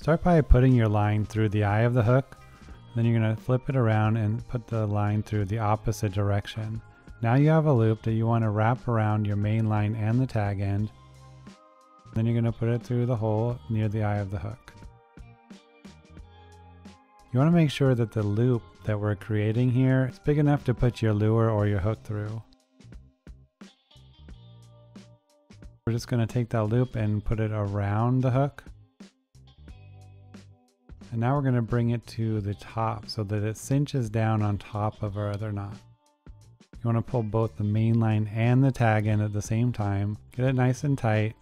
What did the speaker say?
Start by putting your line through the eye of the hook, then you're going to flip it around and put the line through the opposite direction. Now you have a loop that you want to wrap around your main line and the tag end. Then you're going to put it through the hole near the eye of the hook. You want to make sure that the loop that we're creating here is big enough to put your lure or your hook through. We're just going to take that loop and put it around the hook. And now we're going to bring it to the top so that it cinches down on top of our other knot. You want to pull both the main line and the tag end at the same time. Get it nice and tight.